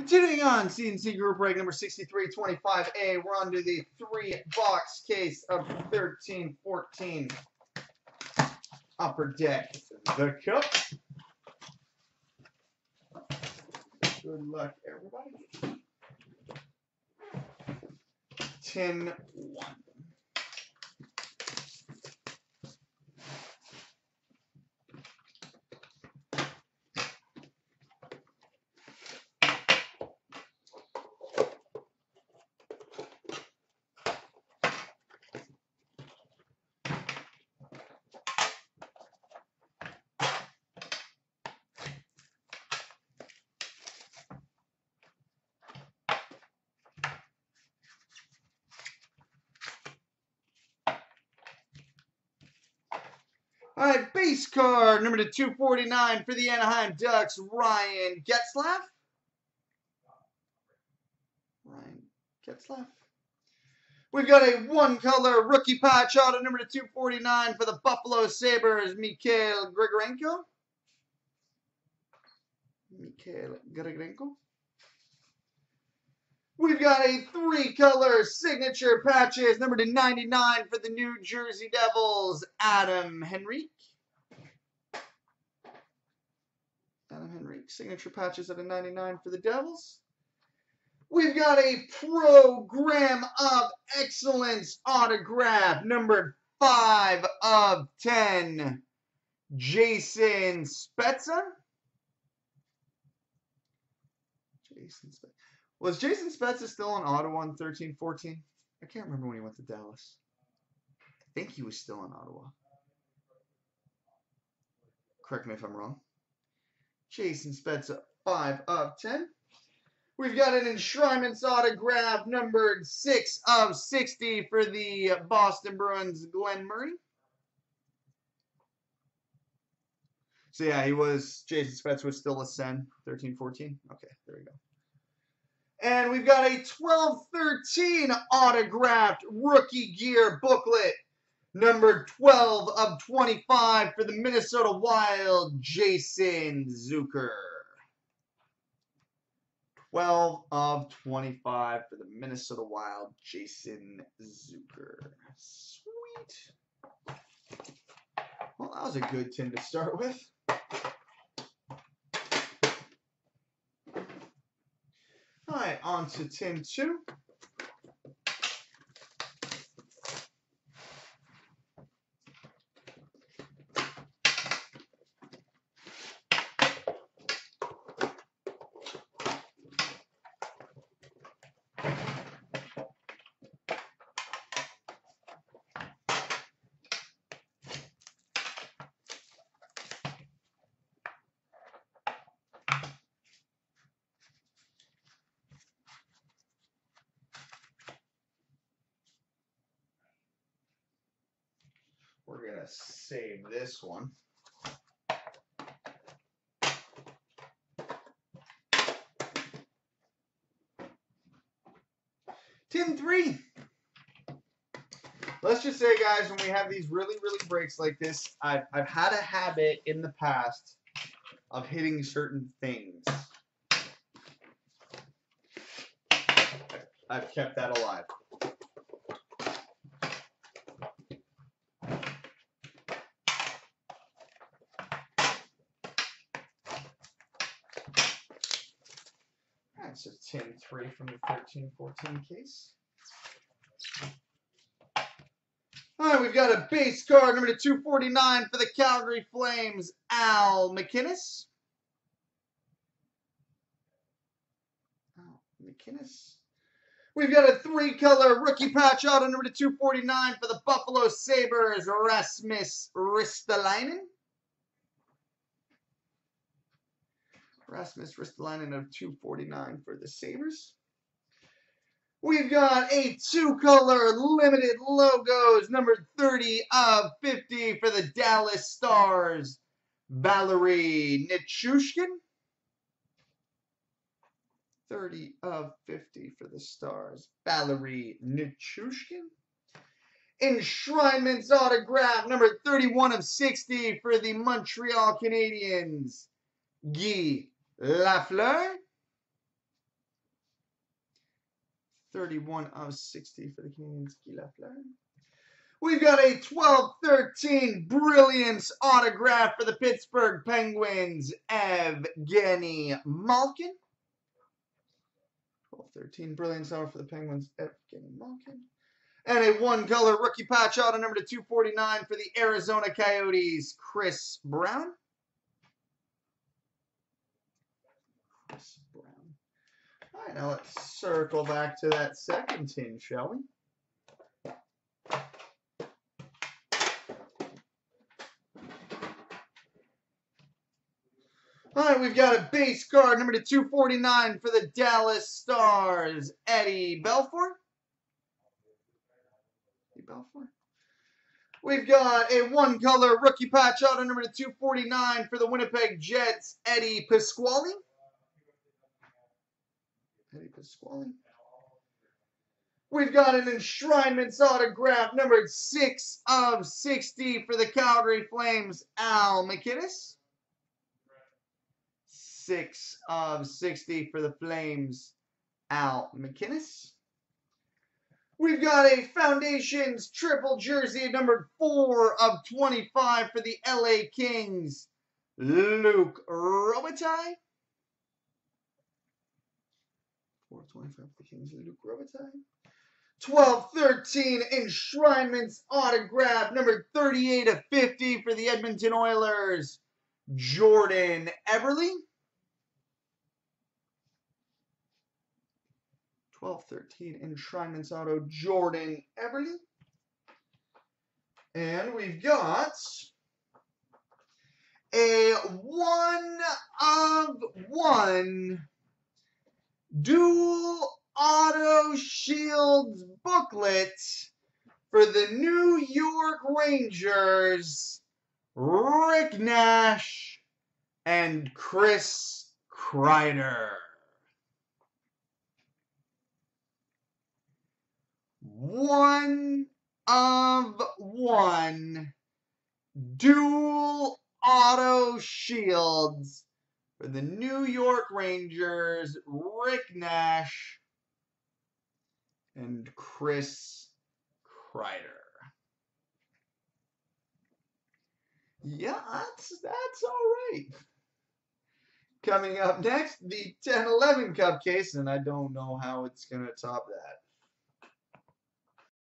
Continuing on, C&C Group break number 6325A. We're on to the 3-box case of 1314 Upper Deck, The Cup. Good luck, everybody. 10-1. All right, base card number 249 for the Anaheim Ducks, Ryan Getzlaff. We've got a one-color rookie pie chart number 249 for the Buffalo Sabres, Mikhail Grigorenko. We've got a three-color signature patches, number 299 for the New Jersey Devils, Adam Henrique. Signature patches at a 99 for the Devils. We've got a Program of Excellence autograph, number 5/10, Jason Spezza. Was Jason Spezza still in Ottawa in 13-14? I can't remember when he went to Dallas. I think he was still in Ottawa. Correct me if I'm wrong. Jason Spezza, 5/10. We've got an Enshrinements autograph numbered 6/60 for the Boston Bruins, Glenn Murray. So yeah, he was, Jason Spezza was still a Sen, 13-14. Okay, there we go. And we've got a 12/13 autographed rookie gear booklet, number 12/25 for the Minnesota Wild, Jason Zucker. 12/25 for the Minnesota Wild, Jason Zucker. Sweet. Well, that was a good 10 to start with. All right, on to 10-2. We're going to save this one. Tin 3. Let's just say, guys, when we have these really breaks like this, I've had a habit in the past of hitting certain things. I've kept that alive. So 10-3 from the 13-14 case. All right, we've got a base card number 249 for the Calgary Flames, Al McInnis. We've got a three-color rookie patch auto number 249 for the Buffalo Sabres, Rasmus Ristolainen. Rasmus Ristolainen of 249 for the Sabres. We've got a two-color limited logos, number 30/50 for the Dallas Stars, Valerie Nichushkin. 30/50 for the Stars, Valerie Nichushkin. Enshrinements autograph, number 31/60 for the Montreal Canadiens, Guy Lafleur. 31 of 60 for the Canadiens, Guy Lafleur. We've got a 12-13 brilliance autograph for the Pittsburgh Penguins, Evgeny Malkin. 12-13 brilliance auto for the Penguins, Evgeny Malkin. And a one-color rookie patch auto number to 249 for the Arizona Coyotes, Chris Brown. All right, now let's circle back to that second tin, shall we? All right, we've got a base card, number to 249 for the Dallas Stars, Eddie Belfour. Eddie Belfour. We've got a one-color rookie patch auto, number to 249 for the Winnipeg Jets, Eddie Pasquale. Eddie Pasquale. We've got an enshrinements autograph, numbered 6 of 60 for the Calgary Flames, Al McInnis. 6 of 60 for the Flames, Al McInnis. We've got a Foundations triple jersey, numbered 4 of 25 for the LA Kings, Luke Robitaille. 425 for the Kings, Luke Robitaille. 12-13 enshrinements autograph, number 38 of 50 for the Edmonton Oilers, Jordan Eberle. 12-13 enshrinements auto, Jordan Eberle. And we've got a 1 of 1 dual auto shields booklet for the New York Rangers, Rick Nash and Chris Kreider. 1 of 1 dual auto shields for the New York Rangers, Rick Nash and Chris Kreider. Yeah, that's all right. Coming up next, the 10-11 Cup case, and I don't know how it's going to top that.